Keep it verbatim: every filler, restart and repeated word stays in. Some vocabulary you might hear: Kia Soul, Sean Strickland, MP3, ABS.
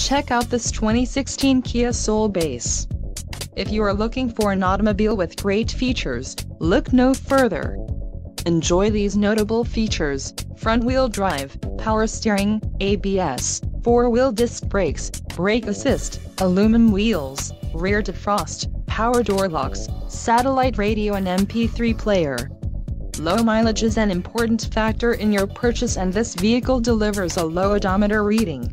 Check out this twenty sixteen Kia Soul base. If you are looking for an automobile with great features, look no further. Enjoy these notable features: front-wheel drive, power steering, A B S, four-wheel disc brakes, brake assist, aluminum wheels, rear defrost, power door locks, satellite radio and M P three player. Low mileage is an important factor in your purchase, and this vehicle delivers a low odometer reading.